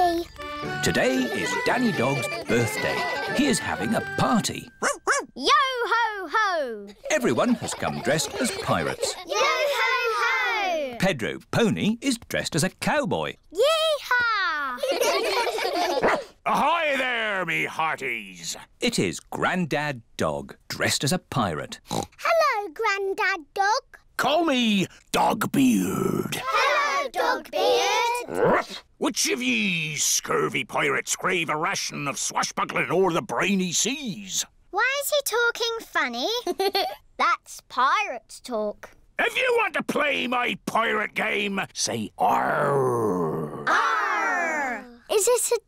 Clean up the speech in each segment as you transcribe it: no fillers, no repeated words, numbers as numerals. Auntie. Today is Danny Dog's birthday. He is having a party. Yo-ho-ho! Everyone has come dressed as pirates. Yo-ho-ho! Pedro Pony is dressed as a cowboy. Yee-haw! Ahoy there, me hearties! It is Grandad Dog, dressed as a pirate. Hello, Grandad Dog. Call me Dogbeard. Hello, Dogbeard. Which of ye scurvy pirates crave a ration of swashbuckling o'er the briny seas? Why is he talking funny? That's pirate talk. If you want to play my pirate game, say arr. Arr! Is this a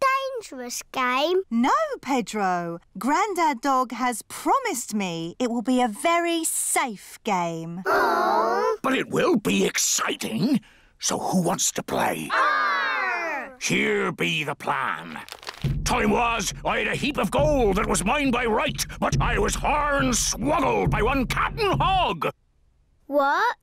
dangerous game? No, Pedro. Grandad Dog has promised me it will be a very safe game. Aww. But it will be exciting. So who wants to play? Arr! Here be the plan. Time was, I had a heap of gold that was mine by right, but I was horn-swoggled by one Captain Hog. What?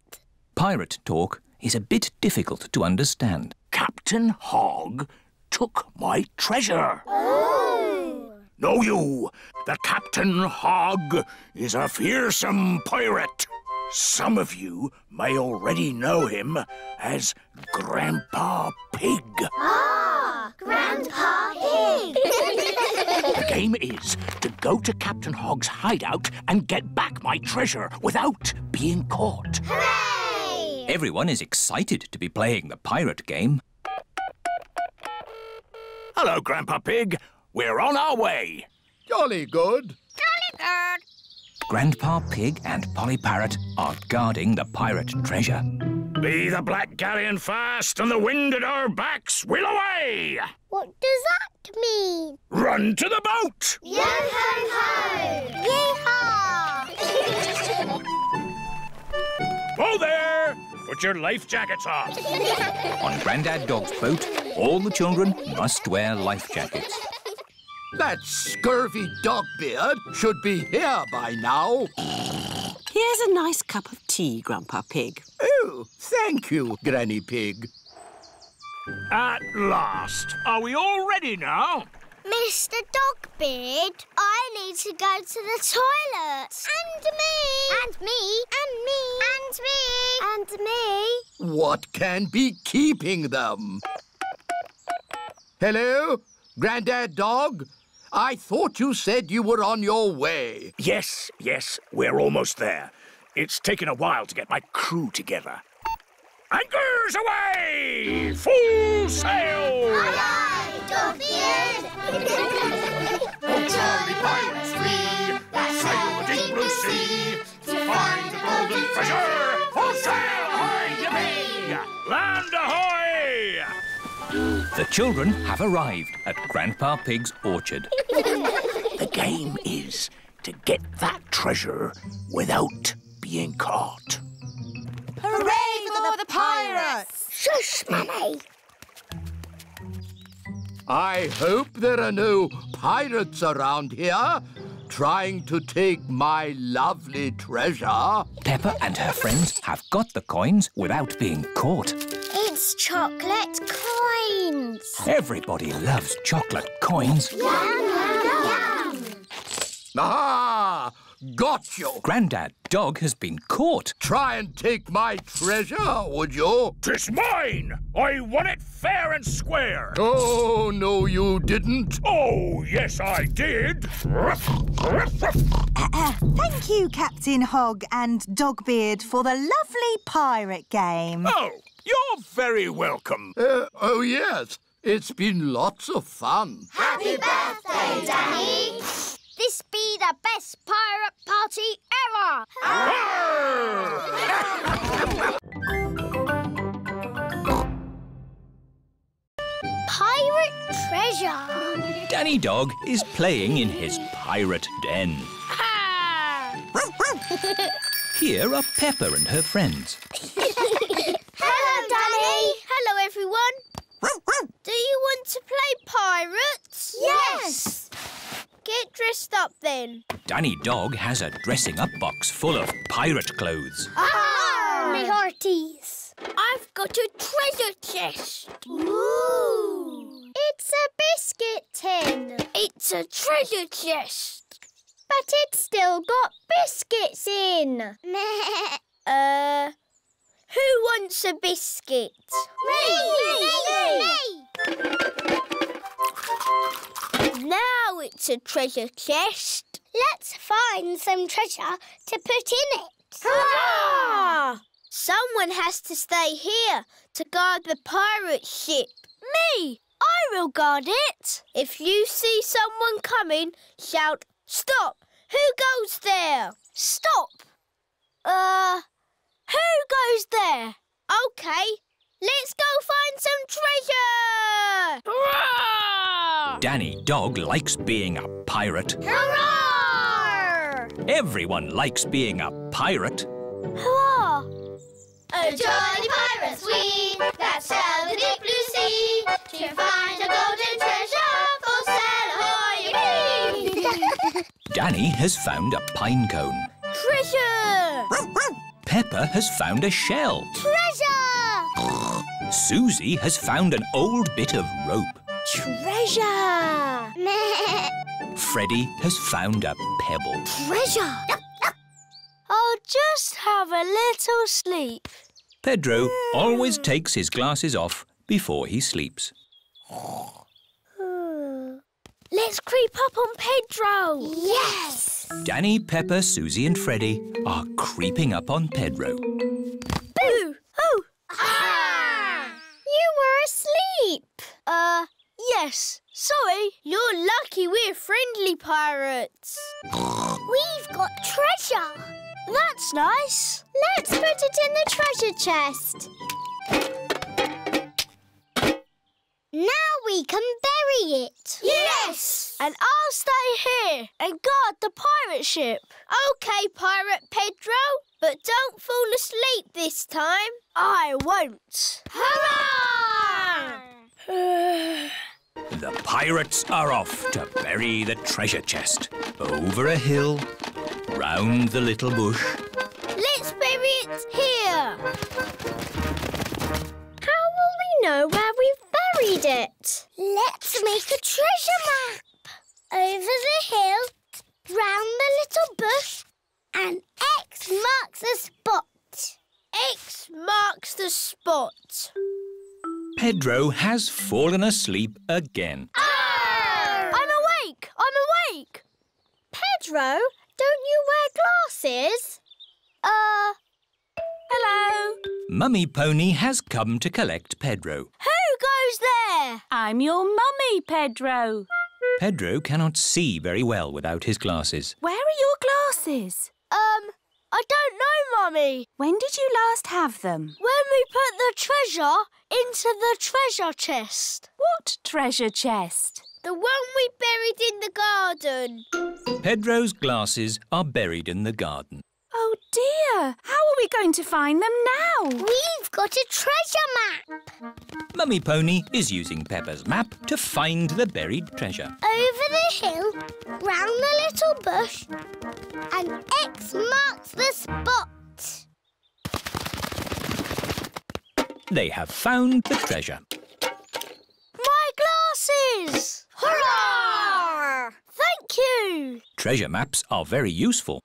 Pirate talk is a bit difficult to understand. Captain Hog took my treasure. Ooh. Know you, the Captain Hog is a fearsome pirate. Some of you may already know him as Grandpa Pig. Ah, Grandpa Pig! The game is to go to Captain Hog's hideout and get back my treasure without being caught. Hooray! Everyone is excited to be playing the pirate game. Hello, Grandpa Pig. We're on our way. Jolly good. Jolly good. Grandpa Pig and Polly Parrot are guarding the pirate treasure. Be the black galleon fast and the wind at our backs will away. What does that mean? Run to the boat. Yo-ho-ho. Yee-haw. Ho there. Put your life jackets on. On Grandad Dog's boat, all the children must wear life jackets. That scurvy Dogbeard should be here by now. Here's a nice cup of tea, Grandpa Pig. Oh, thank you, Granny Pig. At last. Are we all ready now? Mr. Dogbeard, I need to go to the toilet. And me. And me. And me. And me. And me. What can be keeping them? Hello, Grandad Dog? I thought you said you were on your way. Yes, we're almost there. It's taken a while to get my crew together. Anchors away! Full sail! Aye, aye, Dogbeard! Oh, jolly pirates we, we'll sail the deep blue sea to find the golden treasure. Full sail, ahoy, yippee! Land ahoy! The children have arrived at Grandpa Pig's orchard. The game is to get that treasure without being caught. Hooray for the pirates! Shush, Mummy! I hope there are no pirates around here trying to take my lovely treasure. Peppa and her friends have got the coins without being caught. It's chocolate coins. Everybody loves chocolate coins. Yum, yum, yum. Ah! Got you! Grandad Dog has been caught. Try and take my treasure, would you? 'Tis mine! I won it fair and square! Oh, no, you didn't. Oh, yes, I did. Thank you, Captain Hog and Dogbeard, for the lovely pirate game. Oh, you're very welcome. Oh, yes. It's been lots of fun. Happy birthday, Danny! This be the best pirate party ever! Pirate treasure! Danny Dog is playing in his pirate den. Here are Peppa and her friends. Hello, Danny! Hello, everyone! Do you want to play pirates? Yes! Get dressed up, then. Danny Dog has a dressing-up box full of pirate clothes. Ah! My hearties. I've got a treasure chest. Ooh! It's biscuit tin. It's a treasure chest. But it's still got biscuits in. Who wants a biscuit? Me! Now it's a treasure chest. Let's find some treasure to put in it. Hurrah! Someone has to stay here to guard the pirate ship. Me! I will guard it. If you see someone coming, shout, "Stop! Who goes there?" Stop! Who goes there? Okay, let's go find some treasure! Hurrah! Danny Dog likes being a pirate. Hurrah! Everyone likes being a pirate. Hurrah! Oh, jolly pirates we, that sail the deep blue sea, to find a golden treasure, full sail ahoy! Danny has found a pine cone. Treasure! Peppa has found a shell. Treasure! Suzy has found an old bit of rope. Treasure! Freddy has found a pebble. Treasure! I'll just have a little sleep. Pedro always takes his glasses off before he sleeps. Let's creep up on Pedro. Yes! Danny, Peppa, Suzy and Freddy are creeping up on Pedro. Boo! Oh! Ah! You were asleep. Yes. Sorry. You're lucky we're friendly pirates. We've got treasure. That's nice. Let's put it in the treasure chest. Now we can bury it. Yes! And I'll stay here and guard the pirate ship. OK, Pirate Pedro, but don't fall asleep this time. I won't. Hurrah! The pirates are off to bury the treasure chest. Over a hill, round the little bush. Let's bury it here. How will we know where we've buried it? Let's make a treasure map. Over the hill, round the little bush, and X marks the spot. X marks the spot. Pedro has fallen asleep again. Oh! I'm awake! I'm awake! Pedro, don't you wear glasses? Hello. Mummy Pony has come to collect Pedro. Who goes there? I'm your mummy, Pedro. Pedro cannot see very well without his glasses. Where are your glasses? I don't know, Mummy. When did you last have them? When we put the treasure into the treasure chest. What treasure chest? The one we buried in the garden. Pedro's glasses are buried in the garden. Oh dear, how are we going to find them now? We've got a treasure map. Mummy Pony is using Peppa's map to find the buried treasure. Over the hill, round the little bush, and X marks the spot. They have found the treasure. My glasses! Hurrah! Thank you! Treasure maps are very useful.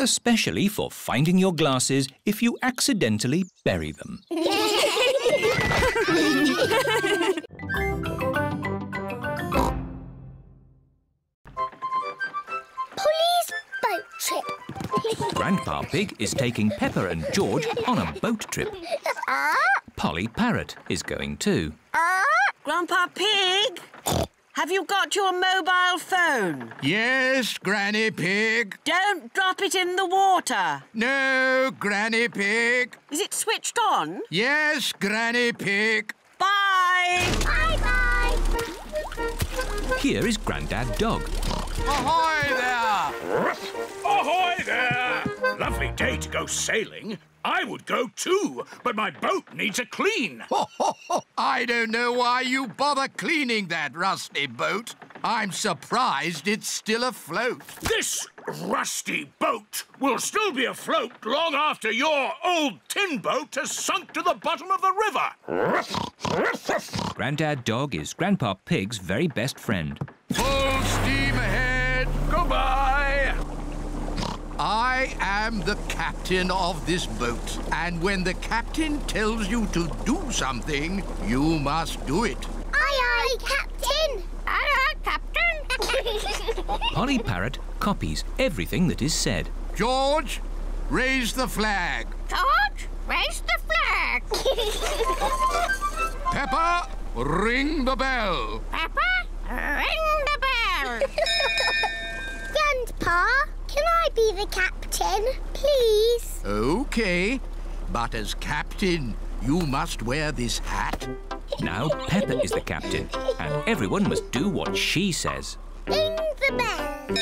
Especially for finding your glasses if you accidentally bury them. Polly's boat trip. Grandpa Pig is taking Peppa and George on a boat trip. Polly Parrot is going too. Grandpa Pig! Have you got your mobile phone? Yes, Granny Pig. Don't drop it in the water. No, Granny Pig. Is it switched on? Yes, Granny Pig. Bye. Bye-bye. Here is Grandad Dog. Ahoy there. Ahoy there. Lovely day to go sailing. I would go too, but my boat needs a clean. I don't know why you bother cleaning that rusty boat. I'm surprised it's still afloat. This rusty boat will still be afloat long after your old tin boat has sunk to the bottom of the river. Grandad Dog is Grandpa Pig's very best friend. Full steam ahead. Goodbye. I am the captain of this boat, and when the captain tells you to do something, you must do it. Aye, aye, Captain! Aye, aye, Captain! Polly Parrot copies everything that is said. George, raise the flag. George, raise the flag. Peppa, ring the bell. Peppa, ring the bell. Grandpa, can I be the captain, please? OK, but as captain, you must wear this hat. Now Peppa is the captain, and everyone must do what she says. Ring the bell.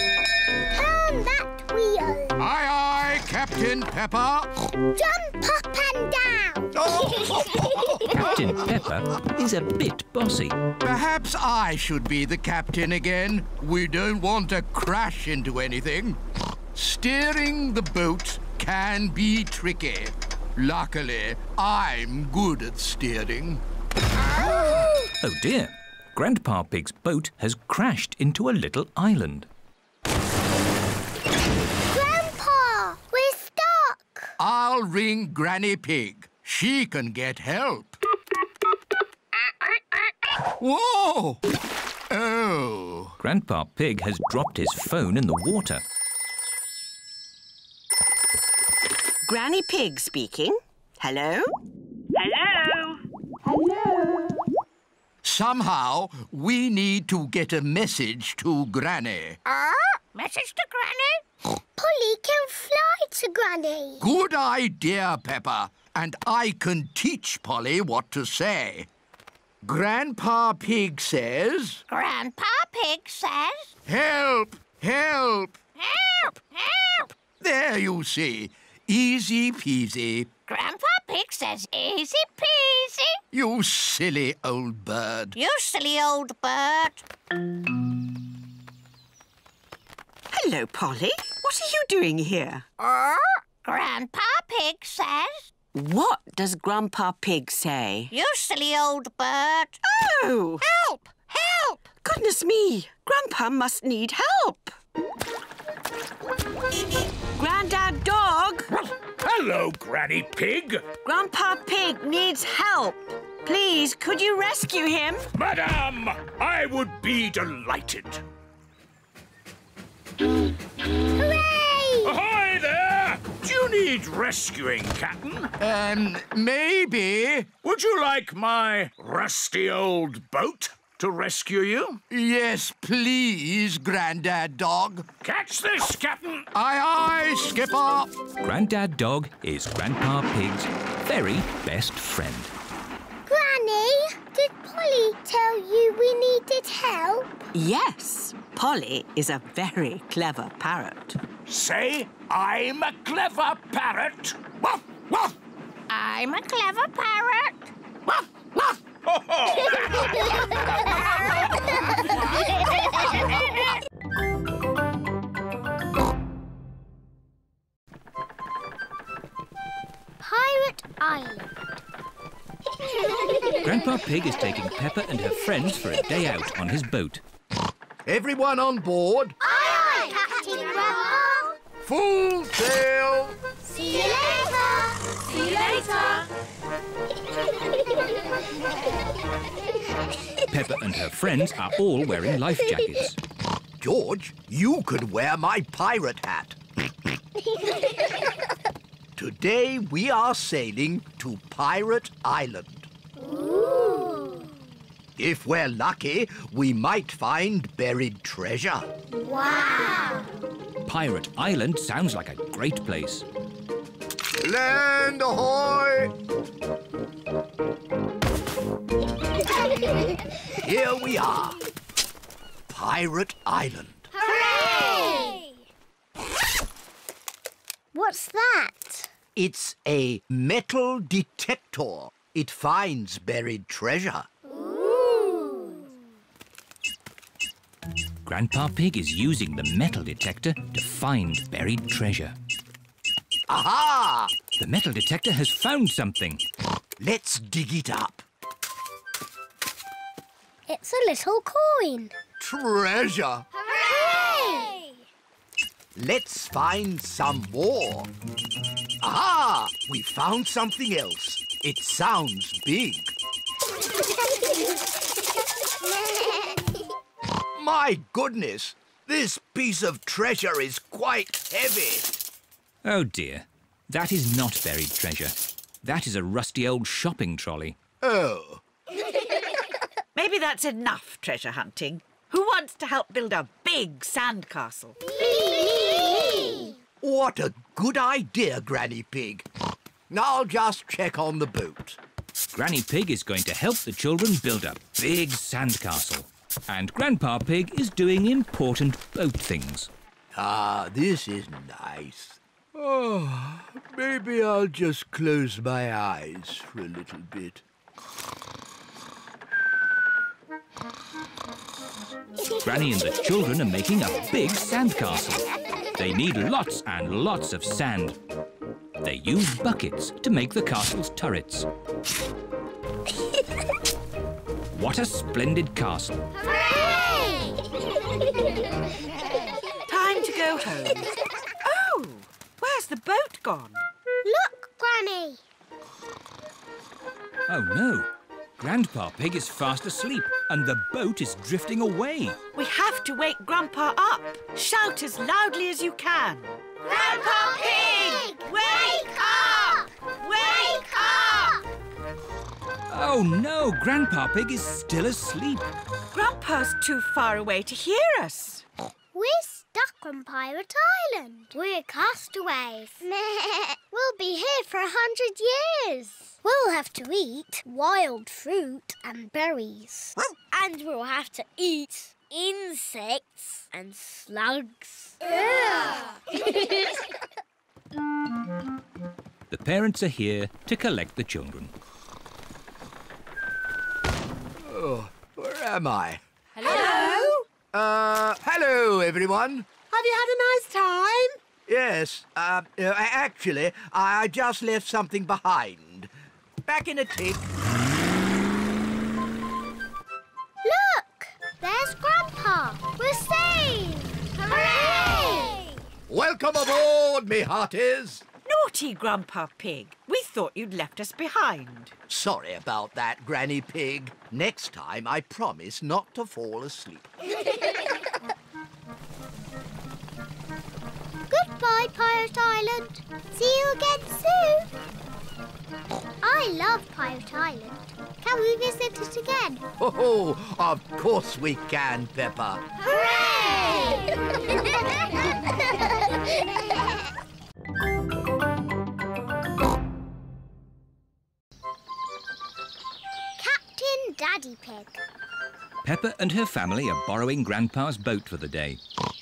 Turn that wheel. Aye, aye, Captain Peppa. Jump up and down. Oh. Captain Peppa is a bit bossy. Perhaps I should be the captain again. We don't want to crash into anything. Steering the boat can be tricky. Luckily, I'm good at steering. Oh dear, Grandpa Pig's boat has crashed into a little island. Grandpa, we're stuck. I'll ring Granny Pig. She can get help. Whoa! Oh! Grandpa Pig has dropped his phone in the water. Granny Pig speaking. Hello? Hello? Hello? Somehow, we need to get a message to Granny. Message to Granny? Polly can fly to Granny. Good idea, Peppa. And I can teach Polly what to say. Grandpa Pig says... Grandpa Pig says... Help! Help! Help! Help! There you see. Easy peasy. Grandpa Pig says easy peasy. You silly old bird. You silly old bird. Hello, Polly. What are you doing here? Grandpa Pig says... What does Grandpa Pig say? You silly old bird. Oh! Help! Help! Goodness me. Grandpa must need help. Grandad Dog! Hello, Granny Pig. Grandpa Pig needs help. Please, could you rescue him? Madam, I would be delighted. Hooray! Ahoy there! Do you need rescuing, Captain? Maybe. Would you like my rusty old boat to rescue you? Yes, please, Grandad Dog. Catch this, Captain! Aye, aye, Skipper! Grandad Dog is Grandpa Pig's very best friend. Granny, did Polly tell you we needed help? Yes, Polly is a very clever parrot. Say, I'm a clever parrot. Woof, woof! I'm a clever parrot. Woof, woof! Pirate Island. Grandpa Pig is taking Peppa and her friends for a day out on his boat. Everyone on board? Aye, aye, Captain Grandpa. Full sail. See you later. See you later. Peppa and her friends are all wearing life jackets. George, you could wear my pirate hat. Today we are sailing to Pirate Island. Ooh. If we're lucky, we might find buried treasure. Wow! Pirate Island sounds like a great place. Land ahoy! Here we are. Pirate Island. Hooray! What's that? It's a metal detector. It finds buried treasure. Ooh. Grandpa Pig is using the metal detector to find buried treasure. Aha! The metal detector has found something. Let's dig it up. It's a little coin. Treasure! Hooray! Let's find some more. Aha! We found something else. It sounds big. My goodness, this piece of treasure is quite heavy. Oh dear, that is not buried treasure. That is a rusty old shopping trolley. Oh. Maybe that's enough treasure hunting. Who wants to help build a big sandcastle? Me! What a good idea, Granny Pig. Now I'll just check on the boot. Granny Pig is going to help the children build a big sandcastle. And Grandpa Pig is doing important boat things. Ah, this is nice. Oh, maybe I'll just close my eyes for a little bit. Granny and the children are making a big sandcastle. They need lots and lots of sand. They use buckets to make the castle's turrets. What a splendid castle! Hooray! Time to go home. Oh, where's the boat gone? Look, Granny! Oh no, Grandpa Pig is fast asleep and the boat is drifting away. We have to wake Grandpa up. Shout as loudly as you can. Grandpa Pig! Wake up! Wake up! Oh no, Grandpa Pig is still asleep. Grandpa's too far away to hear us. We're stuck on Pirate Island. We're castaways. We'll be here for 100 years. We'll have to eat wild fruit and berries. And we'll have to eat insects and slugs. The parents are here to collect the children. Oh, where am I? Hello? Hello, everyone. Have you had a nice time? Yes. Actually, I just left something behind. Back in a tick. Look! There's Grandpa. We're safe! Hooray! Welcome aboard, me hearties. Naughty Grandpa Pig. We thought you'd left us behind. Sorry about that, Granny Pig. Next time I promise not to fall asleep. Goodbye, Pirate Island. See you again soon. I love Pirate Island. Can we visit it again? Oh, of course we can, Peppa. Hooray! Daddy Pig. Peppa and her family are borrowing Grandpa's boat for the day.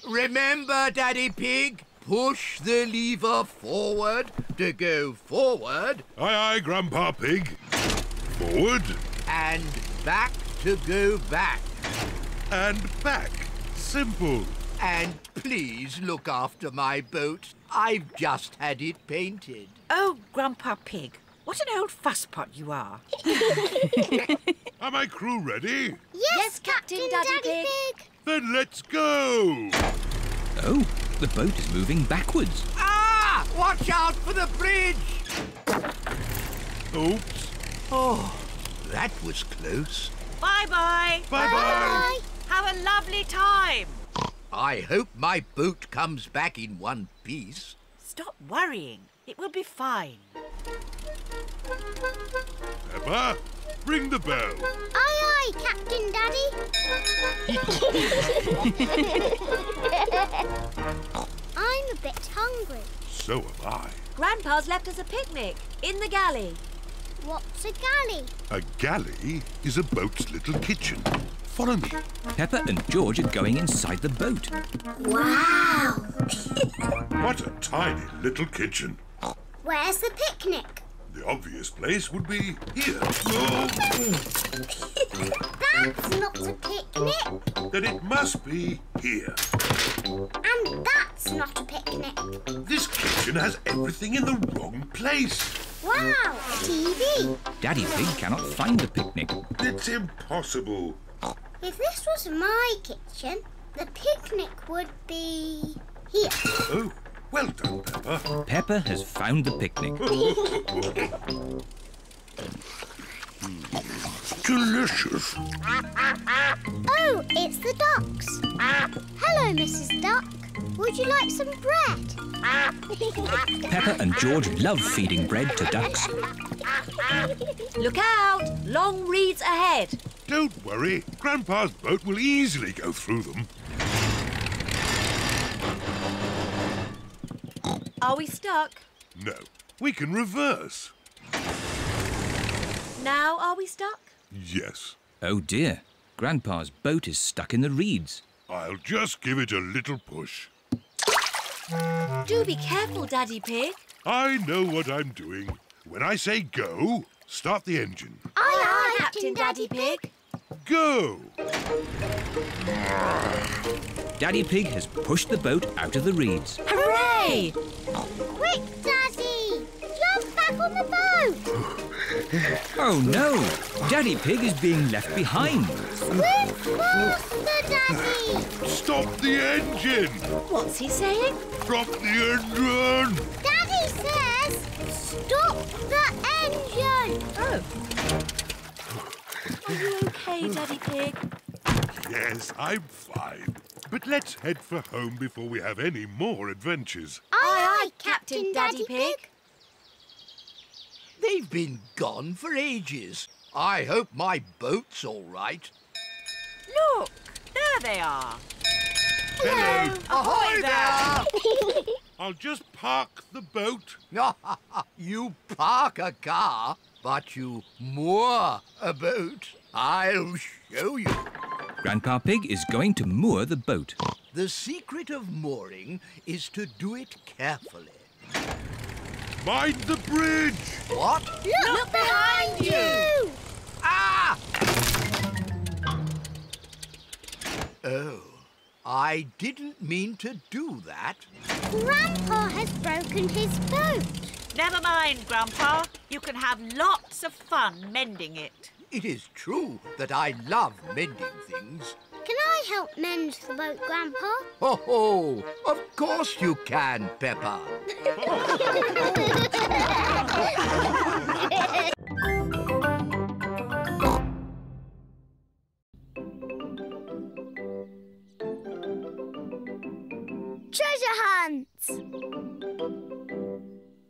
Remember, Daddy Pig, push the lever forward to go forward. Aye, aye, Grandpa Pig. Forward. And back to go back. And back. Simple. And please look after my boat. I've just had it painted. Oh, Grandpa Pig. What an old fusspot you are. Are my crew ready? Yes, Captain Daddy Pig. Then let's go. Oh, the boat is moving backwards. Ah! Watch out for the bridge. Oops. Oh, that was close. Bye-bye. Bye-bye. Have a lovely time. I hope my boat comes back in one piece. Stop worrying. It will be fine. Peppa, ring the bell. Aye, aye, Captain Daddy. I'm a bit hungry. So am I. Grandpa's left us a picnic in the galley. What's a galley? A galley is a boat's little kitchen. Follow me. Peppa and George are going inside the boat. Wow! What a tiny little kitchen. Where's the picnic? The obvious place would be here. That's not a picnic. Then it must be here. And that's not a picnic. This kitchen has everything in the wrong place. Wow, TV. Daddy Pig cannot find a picnic. It's impossible. If this was my kitchen, the picnic would be here. Oh, well done, Peppa. Peppa has found the picnic. Delicious. Oh, it's the ducks. Hello, Mrs. Duck. Would you like some bread? Peppa and George love feeding bread to ducks. Look out! Long reeds ahead. Don't worry. Grandpa's boat will easily go through them. Are we stuck? No. We can reverse. Now are we stuck? Yes. Oh, dear. Grandpa's boat is stuck in the reeds. I'll just give it a little push. Do be careful, Daddy Pig. I know what I'm doing. When I say go, start the engine. Aye, aye, Captain Daddy Pig. Go! Daddy Pig has pushed the boat out of the reeds. Hooray! Quick, Daddy! Jump back on the boat! Oh, no! Daddy Pig is being left behind. Swim faster, Daddy! Stop the engine! What's he saying? Stop the engine! Daddy says, stop the engine! Oh. Are you okay, Daddy Pig? Yes, I'm fine. But let's head for home before we have any more adventures. Aye, aye, Captain Daddy Pig. They've been gone for ages. I hope my boat's all right. Look, there they are. Hello. Ahoy there. I'll just park the boat. You park a car, but you moor a boat. I'll show you. Grandpa Pig is going to moor the boat. The secret of mooring is to do it carefully. Mind the bridge! What? Look behind you! Ah! Oh, I didn't mean to do that. Grandpa has broken his boat. Never mind, Grandpa. You can have lots of fun mending it. It is true that I love mending things. Can I help mend the boat, Grandpa? Ho ho! Of course you can, Peppa. Treasure hunt!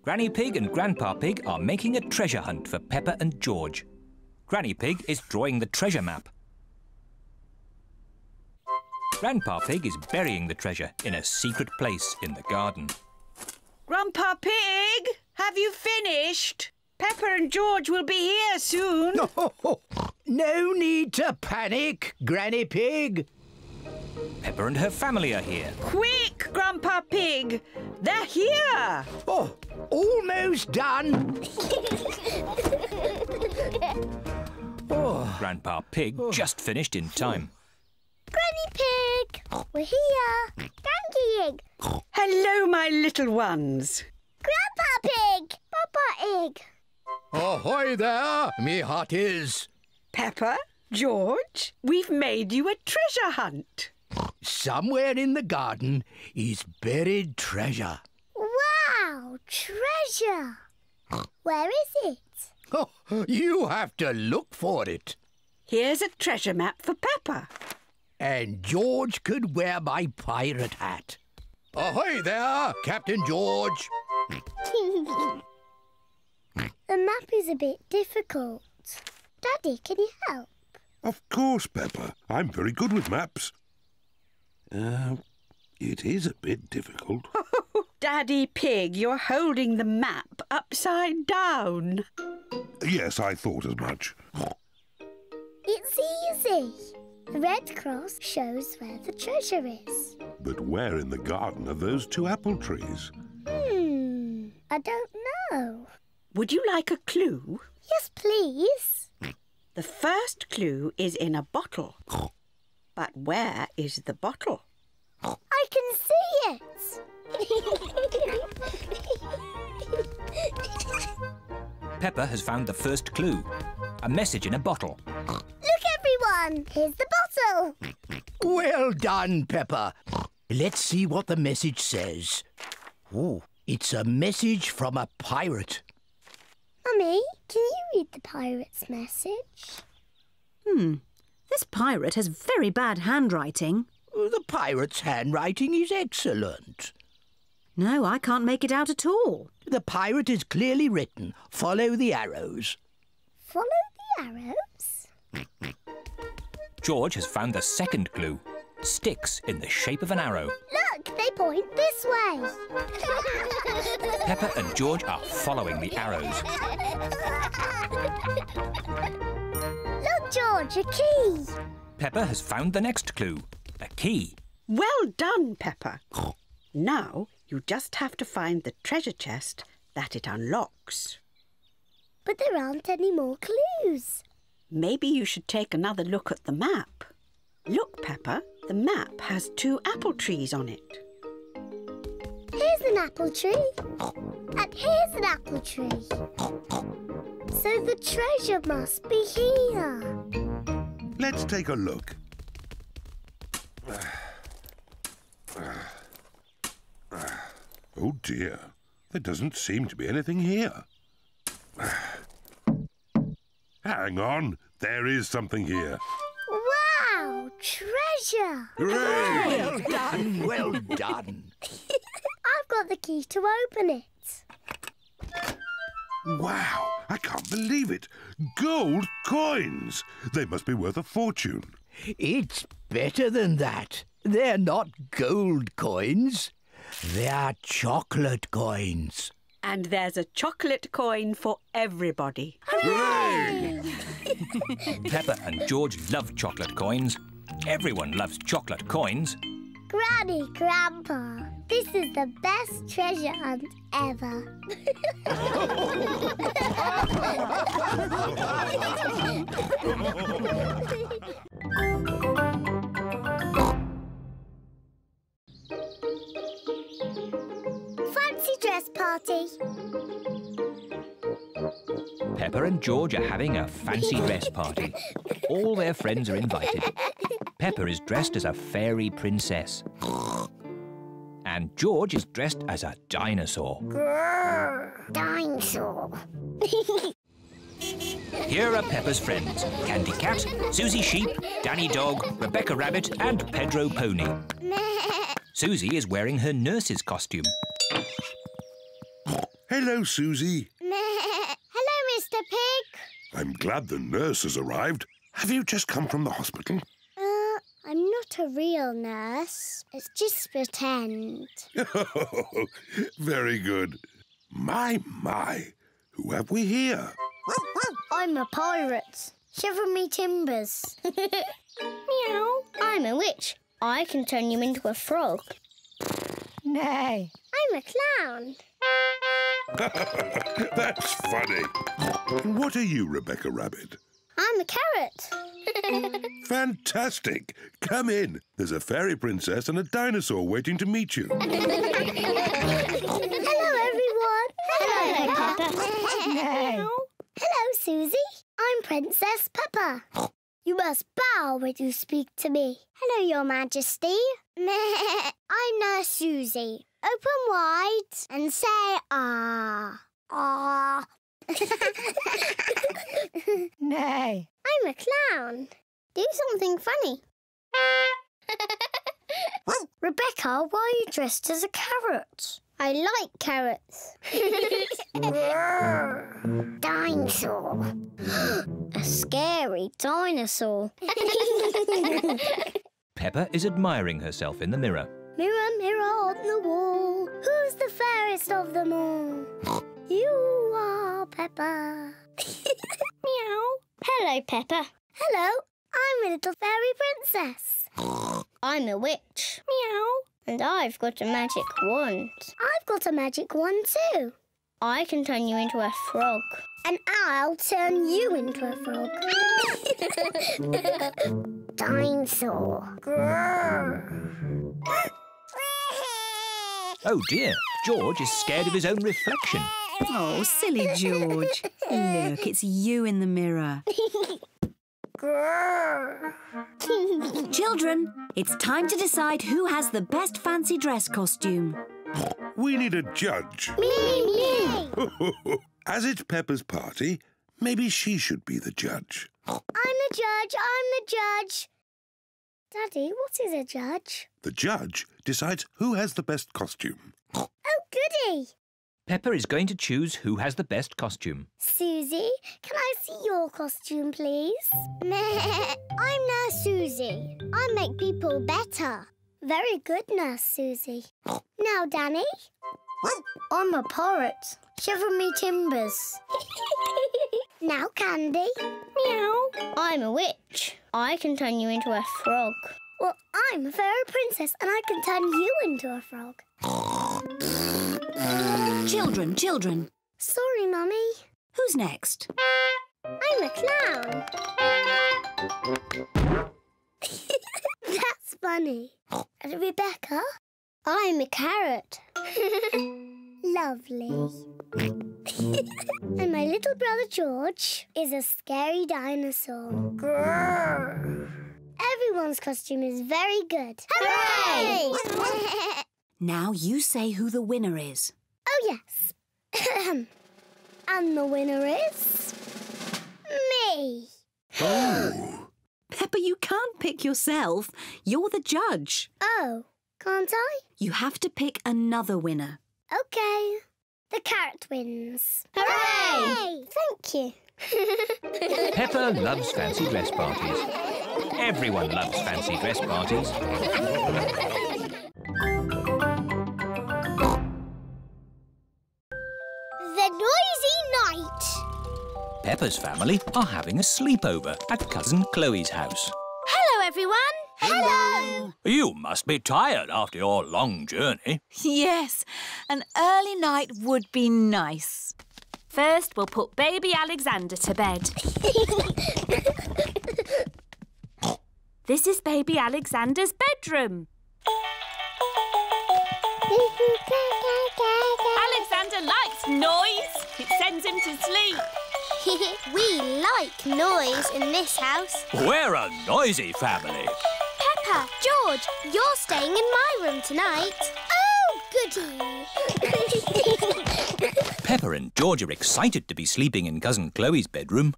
Granny Pig and Grandpa Pig are making a treasure hunt for Peppa and George. Granny Pig is drawing the treasure map. Grandpa Pig is burying the treasure in a secret place in the garden. Grandpa Pig, have you finished? Peppa and George will be here soon. No need to panic, Granny Pig. Peppa and her family are here. Quick, Grandpa Pig, they're here. Oh, almost done. Grandpa Pig just finished in time. Granny Pig, we're here. Granny Pig. Hello, my little ones. Grandpa Pig, Papa Pig. Ahoy there, me hearties. Peppa, George, we've made you a treasure hunt. Somewhere in the garden is buried treasure. Wow, treasure. Where is it? Oh, you have to look for it. Here's a treasure map for Peppa. And George could wear my pirate hat. Ahoy there, Captain George. The map is a bit difficult. Daddy, can you help? Of course, Peppa. I'm very good with maps. It is a bit difficult. Daddy Pig, you're holding the map upside down. Yes, I thought as much. It's easy. The red cross shows where the treasure is. But where in the garden are those two apple trees? I don't know. Would you like a clue? Yes, please. The first clue is in a bottle. But where is the bottle? I can see it. Peppa has found the first clue. A message in a bottle. Look, everyone! Here's the bottle. Well done, Peppa. Let's see what the message says. Oh, it's a message from a pirate. Mummy, can you read the pirate's message? This pirate has very bad handwriting. The pirate's handwriting is excellent. No, I can't make it out at all. The pirate is clearly written, follow the arrows. Follow the arrows? George has found the second clue. Sticks in the shape of an arrow. Look, they point this way. Peppa and George are following the arrows. Look, George, a key. Peppa has found the next clue. A key. Well done, Peppa. Now you just have to find the treasure chest that it unlocks. But there aren't any more clues. Maybe you should take another look at the map. Look, Peppa, the map has two apple trees on it. Here's an apple tree. And here's an apple tree. So the treasure must be here. Let's take a look. Oh dear, there doesn't seem to be anything here. Hang on, there is something here. Wow, treasure! Hooray! Well done, well done. I've got the key to open it. Wow, I can't believe it. Gold coins! They must be worth a fortune. It's better than that. They're not gold coins. They're chocolate coins. And there's a chocolate coin for everybody. Hooray! Peppa and George love chocolate coins. Everyone loves chocolate coins. Granny, Grandpa, this is the best treasure hunt ever. Fancy dress party. Peppa and George are having a fancy dress party. All their friends are invited. Peppa is dressed as a fairy princess. And George is dressed as a dinosaur. Grrr, dinosaur. Here are Peppa's friends. Candy Cat, Suzy Sheep, Danny Dog, Rebecca Rabbit and Pedro Pony. Suzy is wearing her nurse's costume. Hello, Suzy. Hello, Mr. Pig. I'm glad the nurse has arrived. Have you just come from the hospital? I'm not a real nurse. It's just pretend. Very good. My, who have we here? I'm a pirate. Shiver me timbers. Meow. I'm a witch. I can turn you into a frog. Nay. I'm a clown. That's funny. What are you, Rebecca Rabbit? I'm a carrot. Fantastic. Come in. There's a fairy princess and a dinosaur waiting to meet you. Hello, everyone. Hello, Peppa. Hello, Suzy. I'm Princess Peppa. You must bow when you speak to me. Hello, Your Majesty. I'm Nurse Suzy. Open wide and say ah. Ah. Nay. I'm a clown. Do something funny. Rebecca, why are you dressed as a carrot? I like carrots. Dinosaur. A scary dinosaur. Peppa is admiring herself in the mirror. Mirror, mirror on the wall, who's the fairest of them all? You are Peppa. Meow. Hello, Peppa. Hello. I'm a little fairy princess. I'm a witch. Meow. And I've got a magic wand. I've got a magic wand too. I can turn you into a frog. And I'll turn you into a frog. Dinosaur. Oh dear, George is scared of his own reflection. Oh, silly George. Look, it's you in the mirror. Children, it's time to decide who has the best fancy dress costume. We need a judge. Me! As it's Peppa's party, maybe she should be the judge. I'm the judge. Daddy, what is a judge? The judge decides who has the best costume. Oh, goody! Peppa is going to choose who has the best costume. Suzy, can I see your costume, please? I'm Nurse Suzy. I make people better. Very good, Nurse Suzy. Now, Danny. I'm a parrot. Shiver me timbers. Now, Candy. Meow. I'm a witch. I can turn you into a frog. Well, I'm a fairy princess and I can turn you into a frog. Children. Sorry, Mummy. Who's next? I'm a clown. That's funny. And Rebecca? I'm a carrot. Lovely. And my little brother George is a scary dinosaur. Everyone's costume is very good. Hooray! Now you say who the winner is. Oh, yes. And the winner is... me. Oh. Peppa, you can't pick yourself. You're the judge. Oh, can't I? You have to pick another winner. OK. The carrot wins. Hooray! Thank you. Peppa loves fancy dress parties. Everyone loves fancy dress parties. The noisy night. Peppa's family are having a sleepover at Cousin Chloe's house. Hello, everyone. Hello. You must be tired after your long journey. Yes, an early night would be nice. First, we'll put baby Alexander to bed. This is baby Alexander's bedroom. Alexander likes noise. It sends him to sleep. We like noise in this house. We're a noisy family. Peppa, George, you're staying in my room tonight. Oh, goody. Peppa and George are excited to be sleeping in Cousin Chloe's bedroom.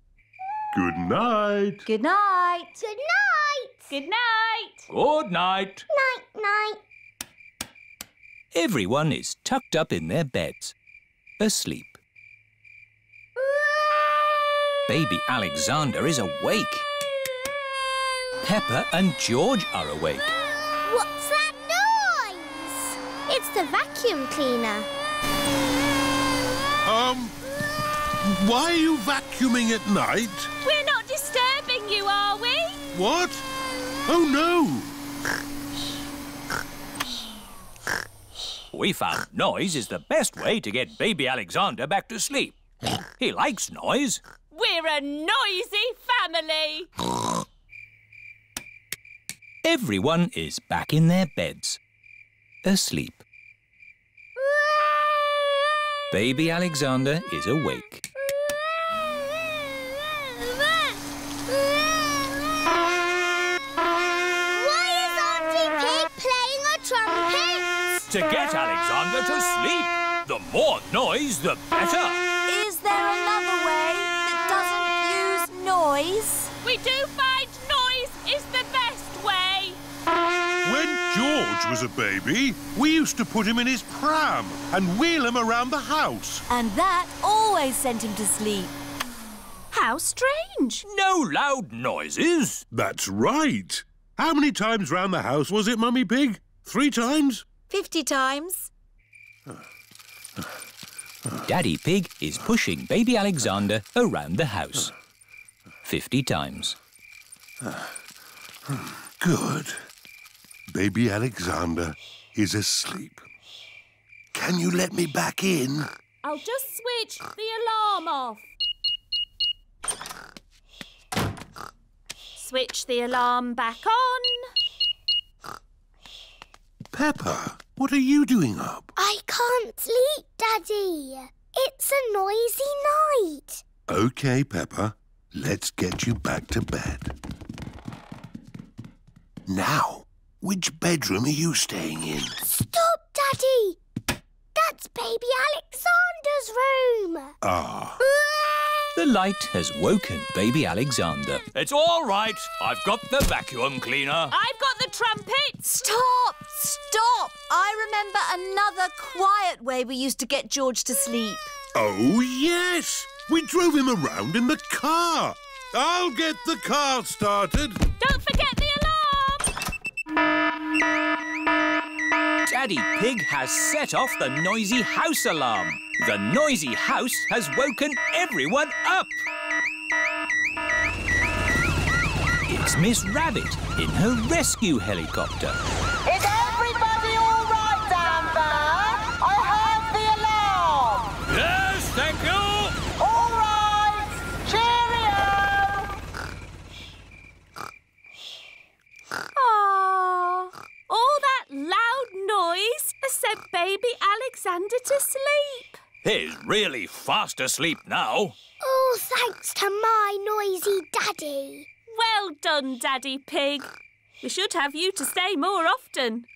Good night. Good night. Good night. Good night. Good night. Night, night. Everyone is tucked up in their beds, asleep. Baby Alexander is awake. Peppa and George are awake. What's that noise? It's the vacuum cleaner. Why are you vacuuming at night? We're not disturbing you, are we? What? Oh, no. We found noise is the best way to get baby Alexander back to sleep. He likes noise. We're a noisy family. Everyone is back in their beds, asleep. Baby Alexander is awake. Why is Auntie Pig playing a trumpet? To get Alexander to sleep. The more noise, the better. Is there another way that doesn't use noise? We do find noise is the best way. When George was a baby, we used to put him in his pram and wheel him around the house. And that always sent him to sleep. How strange. No loud noises. That's right. How many times round the house was it, Mummy Pig? 3 times? 50 times. Daddy Pig is pushing baby Alexander around the house. 50 times. Good. Baby Alexander is asleep. Can you let me back in? I'll just switch the alarm off. Switch the alarm back on. Peppa, what are you doing up? I can't sleep, Daddy. It's a noisy night. OK, Peppa. Let's get you back to bed. Now, which bedroom are you staying in? Stop, Daddy! That's Baby Alexander's room! Ah. The light has woken Baby Alexander. It's all right. I've got the vacuum cleaner. I've got the trumpet. Stop! Stop! I remember another quiet way we used to get George to sleep. Oh, yes! We drove him around in the car. I'll get the car started. Don't forget the alarm! Daddy Pig has set off the noisy house alarm. The noisy house has woken everyone up. It's Miss Rabbit in her rescue helicopter. Is everybody all right down there? I heard the alarm. Yes, thank you. All right. Cheerio. Aww. All that loud noise has sent Baby Alexander to sleep. He's really fast asleep now. Oh, thanks to my noisy daddy. Well done, Daddy Pig. We should have you to stay more often.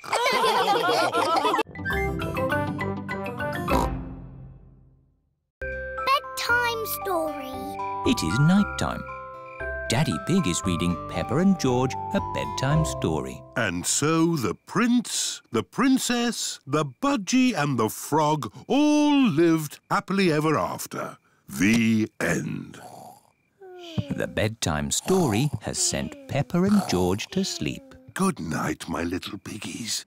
Bedtime story. It is night time. Daddy Pig is reading Peppa and George a bedtime story. And so the prince, the princess, the budgie and the frog all lived happily ever after. The end. The bedtime story has sent Peppa and George to sleep. Good night, my little piggies.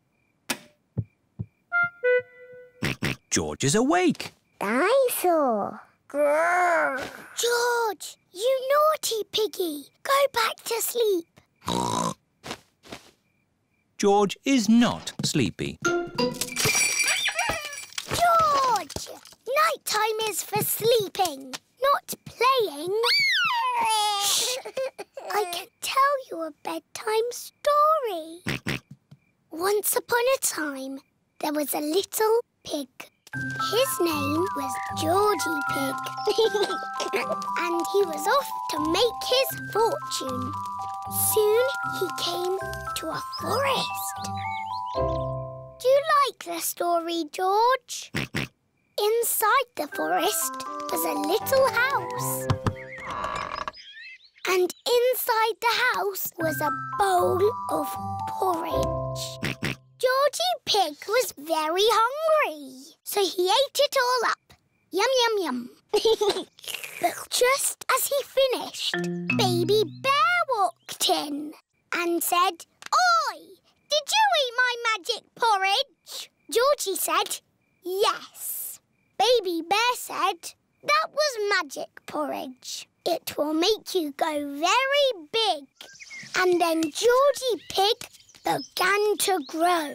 George is awake. Dinosaur. George, you naughty piggy. Go back to sleep. George is not sleepy. George! Night time is for sleeping, not playing. Shh! I can tell you a bedtime story. Once upon a time, there was a little pig. His name was Georgie Pig, and he was off to make his fortune. Soon he came to a forest. Do you like the story, George? Inside the forest was a little house. And inside the house was a bowl of porridge. Georgie Pig was very hungry, so he ate it all up. Yum, yum, yum. But just as he finished, Baby Bear walked in and said, Oi! Did you eat my magic porridge? Georgie said, Yes. Baby Bear said, That was magic porridge. It will make you go very big. And then Georgie Pig began to grow.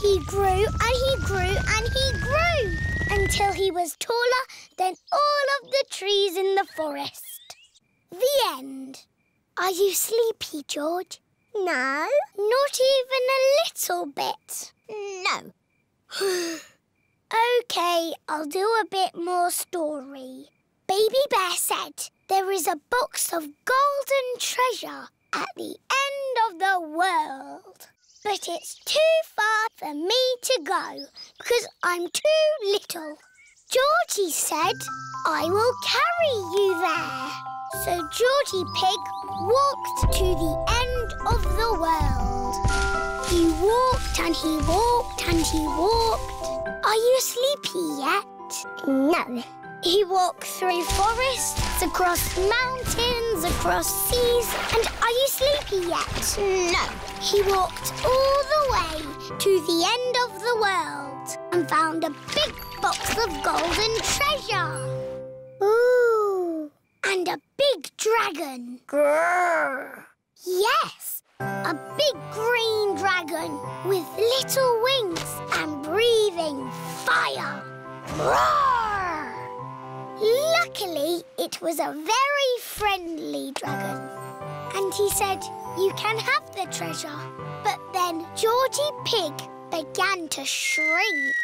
He grew and he grew and he grew until he was taller than all of the trees in the forest. The end. Are you sleepy, George? No. Not even a little bit? No. OK, I'll do a bit more story. Baby Bear said there is a box of golden treasure at the end of the world. But it's too far for me to go because I'm too little. Georgie said, I will carry you there. So Georgie Pig walked to the end of the world. He walked and he walked and he walked. Are you sleepy yet? No. He walked through forests, across mountains, across seas. And are you sleepy yet? No. He walked all the way to the end of the world and found a big box of golden treasure. Ooh. And a big dragon. Grrr. Yes, a big green dragon with little wings and breathing fire. Roar! Luckily, it was a very friendly dragon. And he said, you can have the treasure. But then Georgie Pig began to shrink.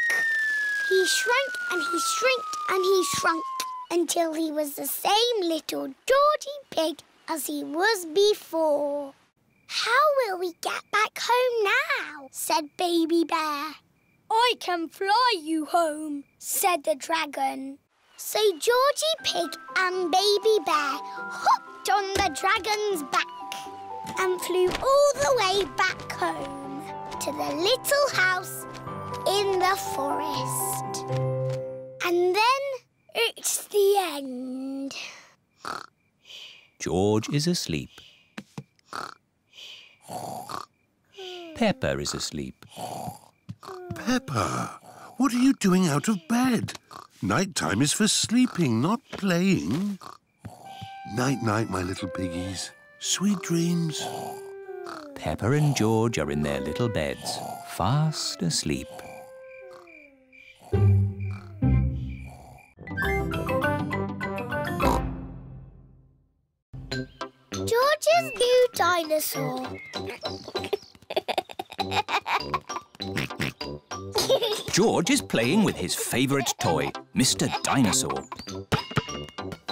He shrank and he shrinked and he shrunk until he was the same little Georgie Pig as he was before. How will we get back home now? Said Baby Bear. I can fly you home, said the dragon. So Georgie Pig and Baby Bear hopped on the dragon's back and flew all the way back home to the little house in the forest. And then it's the end. George is asleep. Peppa is asleep. Peppa, what are you doing out of bed? Nighttime is for sleeping, not playing. Night-night, my little piggies. Sweet dreams. Peppa and George are in their little beds, fast asleep. George's new dinosaur. George is playing with his favourite toy, Mr. Dinosaur.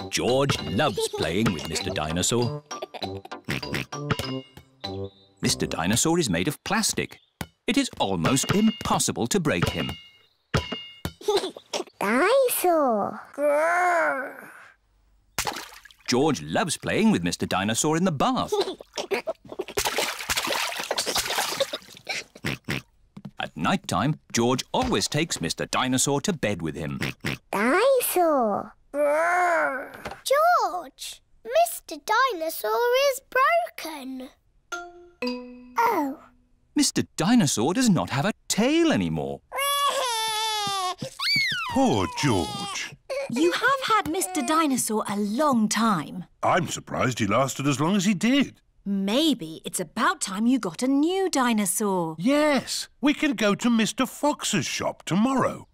George loves playing with Mr. Dinosaur. Mr. Dinosaur is made of plastic. It is almost impossible to break him. Dinosaur. George loves playing with Mr. Dinosaur in the bath. At night time, George always takes Mr. Dinosaur to bed with him. Dinosaur. George, Mr. Dinosaur is broken. Oh. Mr. Dinosaur does not have a tail anymore. Poor George. You have had Mr. Dinosaur a long time. I'm surprised he lasted as long as he did. Maybe it's about time you got a new dinosaur. Yes, we can go to Mr. Fox's shop tomorrow.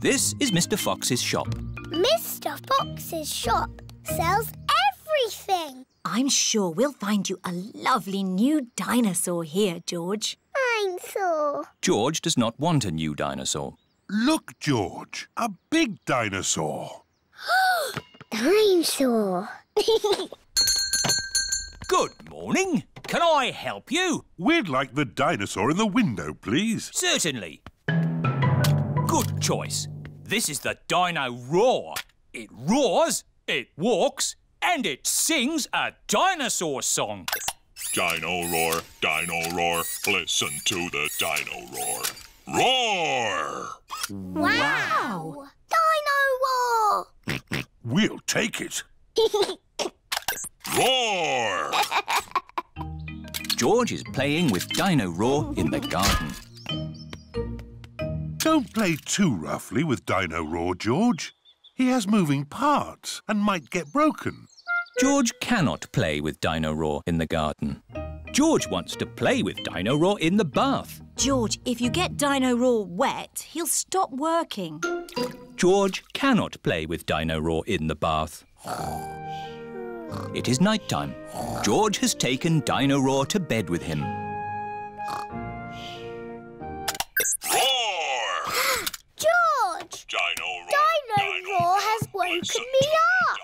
This is Mr. Fox's shop. Mr. Fox's shop sells everything. I'm sure we'll find you a lovely new dinosaur here, George. Dinosaur. George does not want a new dinosaur. Look, George, a big dinosaur. Dinosaur. Good morning. Can I help you? We'd like the dinosaur in the window, please. Certainly. Good choice. This is the Dino Roar. It roars, it walks, and it sings a dinosaur song. Dino Roar, Dino Roar, listen to the Dino Roar. Roar! Wow! Dino Roar! We'll take it. Roar! George is playing with Dino Roar in the garden. Don't play too roughly with Dino Roar, George. He has moving parts and might get broken. George cannot play with Dino Roar in the garden. George wants to play with Dino Roar in the bath. George, if you get Dino Roar wet, he'll stop working. George cannot play with Dino Roar in the bath. It is night time. George has taken Dino Roar to bed with him. Roar! George! Dino Roar has woken me up.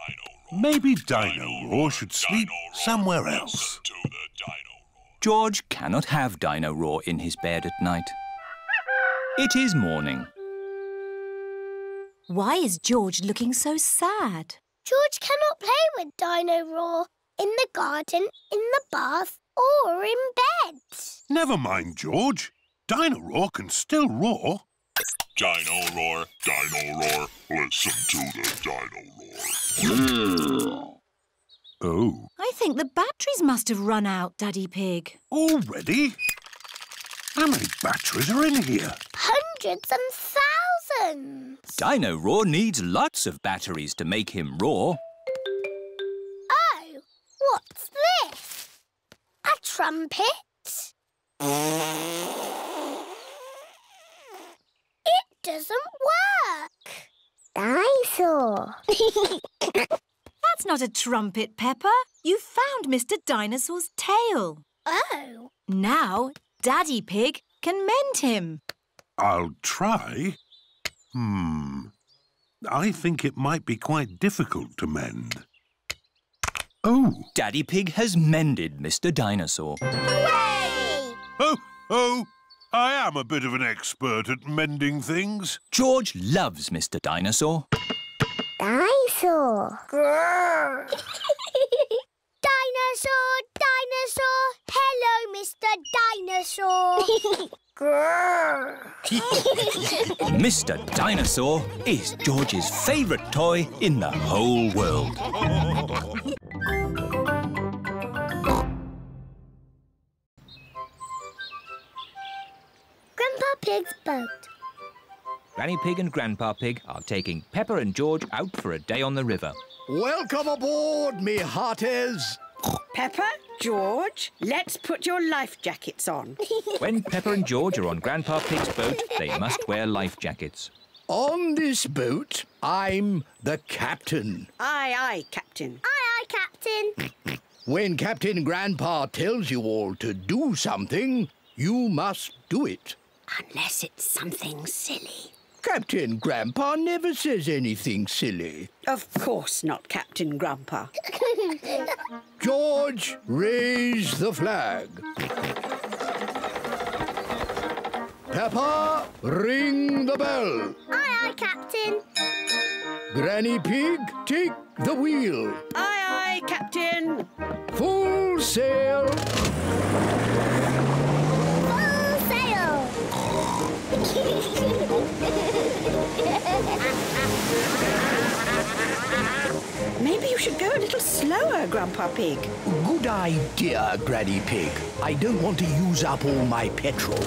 Maybe Dino Roar should sleep somewhere else. George cannot have Dino Roar in his bed at night. It is morning. Why is George looking so sad? George cannot play with Dino Roar in the garden, in the bath or in bed. Never mind, George. Dino Roar can still roar. Dino Roar, Dino Roar, listen to the Dino Roar. Oh. I think the batteries must have run out, Daddy Pig. Already? How many batteries are in here? Hundreds and thousands. Dino Roar needs lots of batteries to make him roar. Oh, what's this? A trumpet? It doesn't work. Dinosaur. That's not a trumpet, Peppa. You found Mr. Dinosaur's tail. Oh. Now Daddy Pig can mend him. I'll try. I think it might be quite difficult to mend. Oh! Daddy Pig has mended Mr. Dinosaur. Hooray! Ho, ho! I am a bit of an expert at mending things. George loves Mr. Dinosaur. Dinosaur! Grrr. Dinosaur, dinosaur, hello, Mr. Dinosaur. Grrr. Mr. Dinosaur is George's favourite toy in the whole world. Grandpa Pig's boat. Granny Pig and Grandpa Pig are taking Peppa and George out for a day on the river. Welcome aboard, me hearties. Peppa, George, let's put your life jackets on. When Peppa and George are on Grandpa Pig's boat, they must wear life jackets. On this boat, I'm the captain. Aye, aye, Captain. Aye, aye, Captain. When Captain Grandpa tells you all to do something, you must do it. Unless it's something silly. Captain Grandpa never says anything silly. Of course not, Captain Grandpa. George, raise the flag. Peppa, ring the bell. Aye, aye, Captain. Granny Pig, take the wheel. Aye, aye, Captain. Full sail. Maybe you should go a little slower, Grandpa Pig. Good idea, Granny Pig. I don't want to use up all my petrol.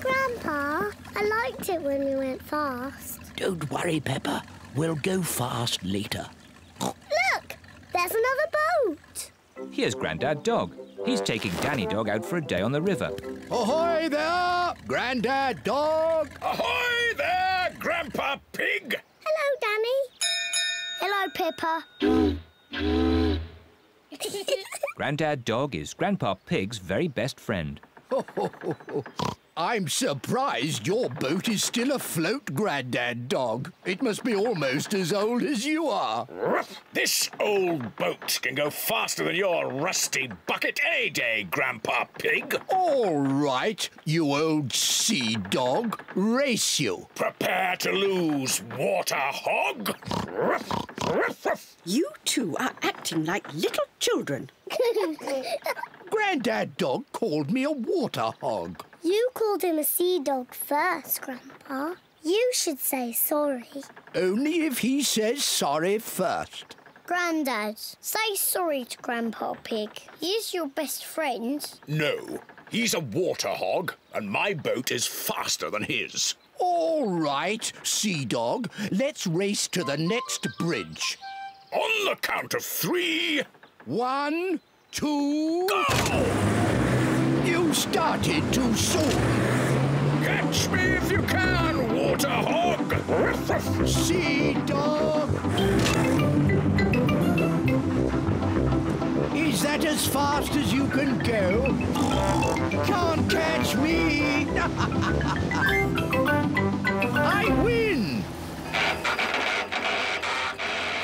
Grandpa, I liked it when we went fast. Don't worry, Peppa. We'll go fast later. Look, there's another boat. Here's Grandad Dog. He's taking Danny Dog out for a day on the river. Ahoy there, Grandad Dog! Ahoy there, Grandpa Pig! Hello, Danny. Hello, Peppa. Grandad Dog is Grandpa Pig's very best friend. I'm surprised your boat is still afloat, Grandad Dog. It must be almost as old as you are. This old boat can go faster than your rusty bucket any day, Grandpa Pig. All right, you old sea dog. Race you. Prepare to lose, water hog. You two are acting like little children. Grandad Dog called me a water hog. You called him a sea dog first, Grandpa. You should say sorry. Only if he says sorry first. Grandad, say sorry to Grandpa Pig. He's your best friend. No, he's a water hog, and my boat is faster than his. All right, sea dog, let's race to the next bridge. On the count of three. 1, 2... Go! You started too soon. Catch me if you can, water hog. Sea dog. Is that as fast as you can go? Can't catch me. I win.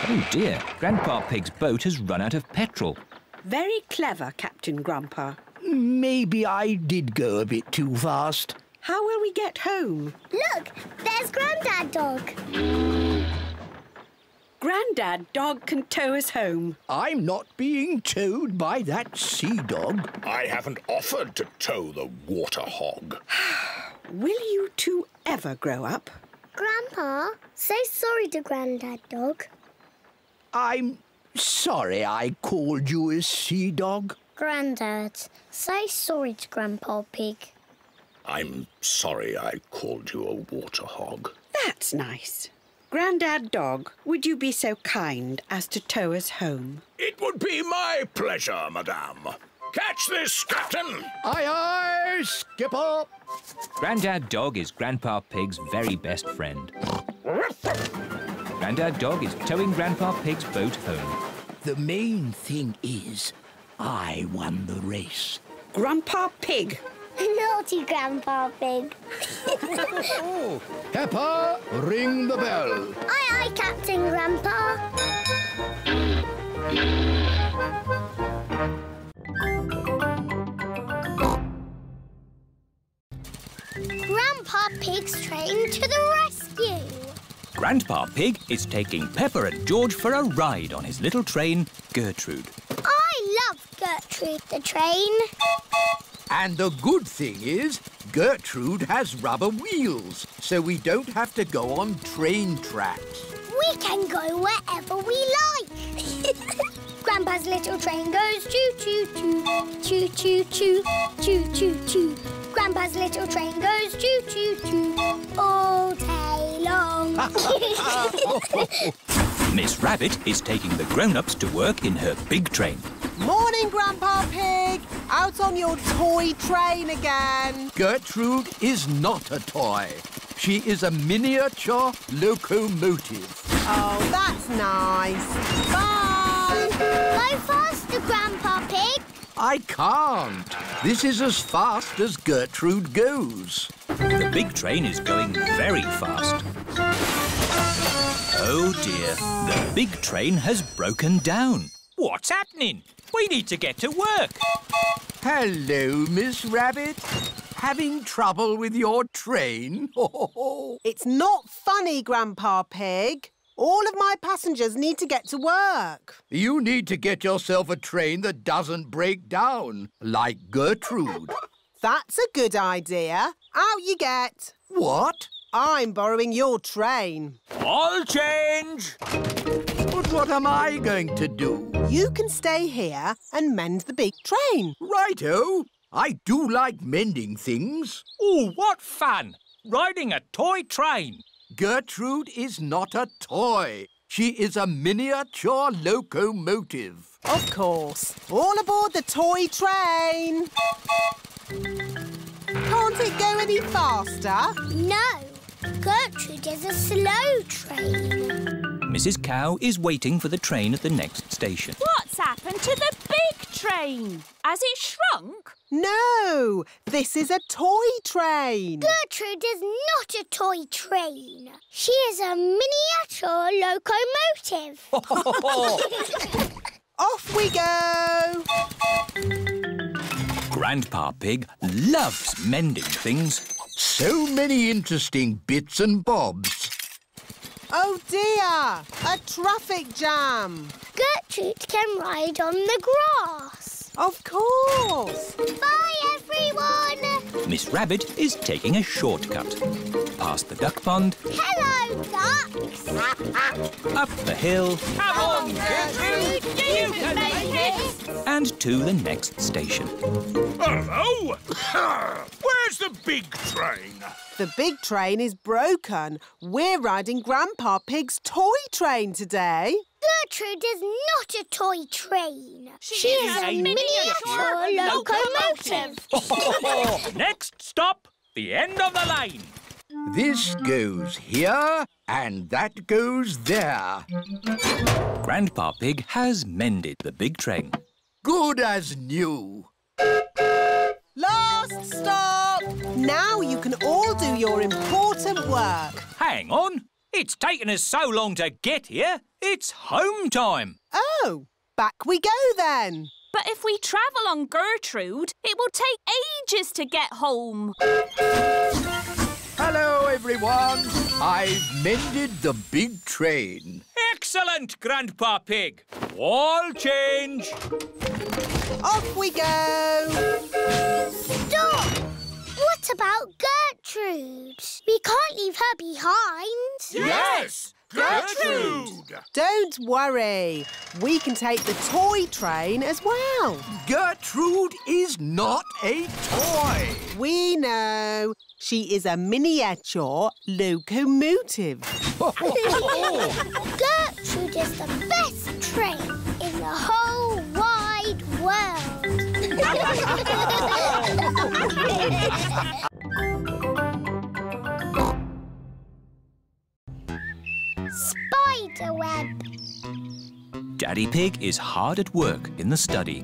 Oh dear, Grandpa Pig's boat has run out of petrol. Very clever, Captain Grandpa. Maybe I did go a bit too fast. How will we get home? Look, there's Grandad Dog. Grandad Dog can tow us home. I'm not being towed by that sea dog. I haven't offered to tow the water hog. Will you two ever grow up? Grandpa, say sorry to Grandad Dog. I'm sorry I called you a sea dog. Grandad, say sorry to Grandpa Pig. I'm sorry I called you a water hog. That's nice. Grandad Dog, would you be so kind as to tow us home? It would be my pleasure, madame. Catch this, Captain! Aye, aye, skipper! Grandad Dog is Grandpa Pig's very best friend. Grandad Dog is towing Grandpa Pig's boat home. The main thing is, I won the race. Grandpa Pig. Naughty Grandpa Pig. Oh. Peppa, ring the bell. Aye, aye, Captain Grandpa. Grandpa Pig's train to the rescue. Grandpa Pig is taking Peppa and George for a ride on his little train, Gertrude. I love Gertrude the train. And the good thing is, Gertrude has rubber wheels, so we don't have to go on train tracks. We can go wherever we like. Grandpa's little train goes choo-choo-choo, choo-choo-choo, choo-choo-choo. Grandpa's little train goes choo-choo-choo all day long. Miss Rabbit is taking the grown-ups to work in her big train. Morning, Grandpa Pig. Out on your toy train again. Gertrude is not a toy. She is a miniature locomotive. Oh, that's nice. Bye. Go faster, Grandpa Pig. I can't. This is as fast as Gertrude goes. The big train is going very fast. Oh, dear. The big train has broken down. What's happening? We need to get to work. Hello, Miss Rabbit. Having trouble with your train? It's not funny, Grandpa Pig. All of my passengers need to get to work. You need to get yourself a train that doesn't break down, like Gertrude. That's a good idea. Out you get. What? I'm borrowing your train. I'll change. But what am I going to do? You can stay here and mend the big train. Righto. I do like mending things. Oh, what fun! Riding a toy train. Gertrude is not a toy. She is a miniature locomotive. Of course. All aboard the toy train. Can't it go any faster? No. Gertrude is a slow train. Mrs. Cow is waiting for the train at the next station. What's happened to the big train? Has it shrunk? No, this is a toy train. Gertrude is not a toy train. She is a miniature locomotive. Off we go. Grandpa Pig loves mending things. So many interesting bits and bobs. Oh, dear! A traffic jam! Gertrude can ride on the grass. Of course! Bye, everyone! Miss Rabbit is taking a shortcut. Past the duck pond. Hello, ducks! Up the hill. Come on, Gertrude! You can make it! And to the next station. Hello! Where's the big train? The big train is broken. We're riding Grandpa Pig's toy train today. Gertrude is not a toy train. She is a miniature locomotive. Next stop, the end of the line. This goes here and that goes there. Grandpa Pig has mended the big train. Good as new. Last stop! Now you can all do your important work. Hang on. It's taken us so long to get here. It's home time. Oh, back we go then. But if we travel on Gertrude, it will take ages to get home. Hello, everyone. I've mended the big train. Excellent, Grandpa Pig. All change. Off we go! Stop! What about Gertrude? We can't leave her behind. Yes! Gertrude! Don't worry. We can take the toy train as well. Gertrude is not a toy. We know. She is a miniature locomotive. Gertrude is the best train in the whole wide world. Spider web. Daddy Pig is hard at work in the study.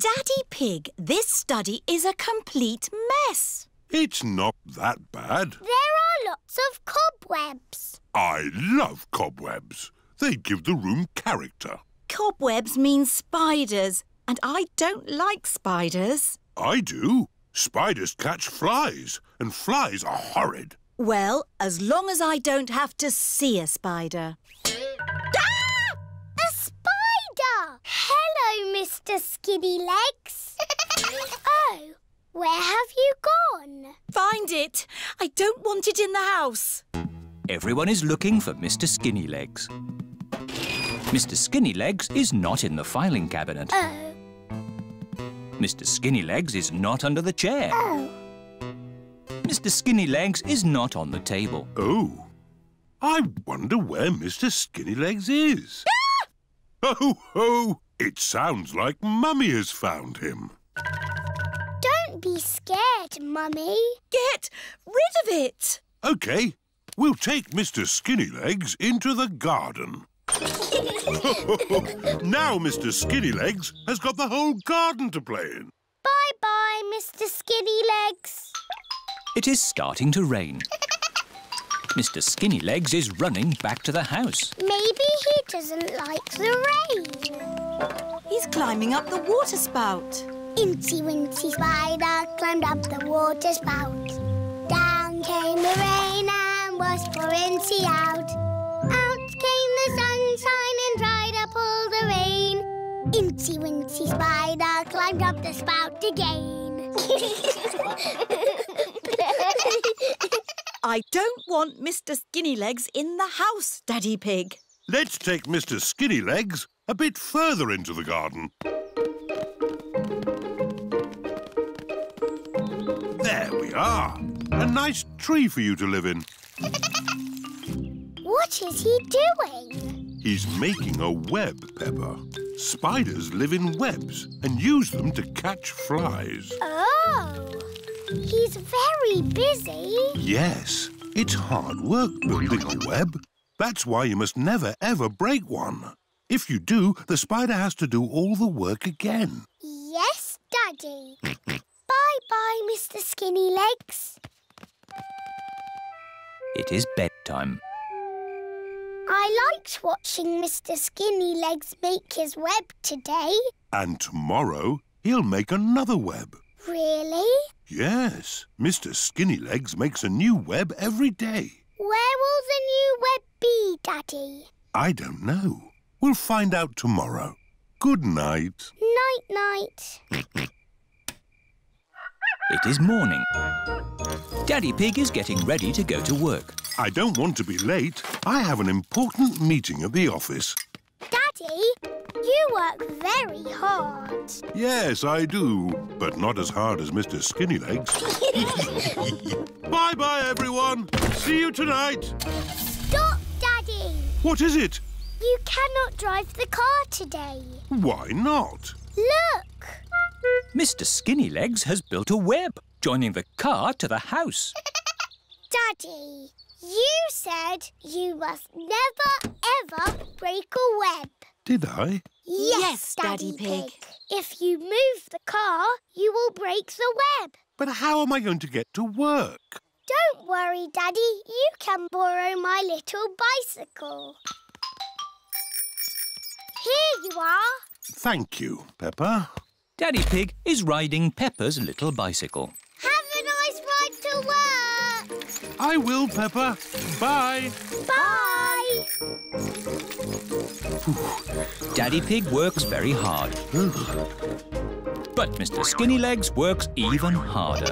Daddy Pig, this study is a complete mess. It's not that bad. There are lots of cobwebs. I love cobwebs. They give the room character. Cobwebs mean spiders, and I don't like spiders. I do. Spiders catch flies, and flies are horrid. Well, as long as I don't have to see a spider. Ah! A spider! Hello, Mr. Skinny Legs. Oh, where have you gone? Find it. I don't want it in the house. Everyone is looking for Mr. Skinny Legs. Mr. Skinny Legs is not in the filing cabinet. Oh. Mr. Skinny Legs is not under the chair. Oh. Mr. Skinny Legs is not on the table. Oh, I wonder where Mr. Skinny Legs is. Ah! Ho, ho! It sounds like Mummy has found him. Don't be scared, Mummy. Get rid of it. OK, we'll take Mr. Skinny Legs into the garden. Now Mr. Skinny Legs has got the whole garden to play in. Bye-bye, Mr. Skinny Legs. It is starting to rain. Mr. Skinny Legs is running back to the house. Maybe he doesn't like the rain. He's climbing up the water spout. Incy Wincy Spider climbed up the water spout. Down came the rain and washed poor Incy out. Out came the sunshine and dried up all the rain. Incy Wincy Spider climbed up the spout again. I don't want Mr. Skinny Legs in the house, Daddy Pig. Let's take Mr. Skinny Legs a bit further into the garden. There we are. A nice tree for you to live in. What is he doing? He's making a web, Peppa. Spiders live in webs and use them to catch flies. Oh, he's very busy. Yes, it's hard work building a web. That's why you must never, ever break one. If you do, the spider has to do all the work again. Yes, Daddy. Bye-bye, Mr. Skinny Legs. It is bedtime. I liked watching Mr. Skinny Legs make his web today. And tomorrow he'll make another web. Really? Yes. Mr. Skinny Legs makes a new web every day. Where will the new web be, Daddy? I don't know. We'll find out tomorrow. Good night. Night-night. It is morning. Daddy Pig is getting ready to go to work. I don't want to be late. I have an important meeting at the office. Daddy, you work very hard. Yes, I do, but not as hard as Mr. Skinny Legs. Bye-bye, everyone. See you tonight. Stop, Daddy. What is it? You cannot drive the car today. Why not? Look. Mr. Skinny Legs has built a web, joining the car to the house. Daddy, you said you must never, ever break a web. Did I? Yes, Daddy Pig. If you move the car, you will break the web. But how am I going to get to work? Don't worry, Daddy. You can borrow my little bicycle. Here you are. Thank you, Peppa. Daddy Pig is riding Peppa's little bicycle. Have a nice ride to work. I will, Peppa. Bye. Bye. Daddy Pig works very hard. But Mr. Skinny Legs works even harder.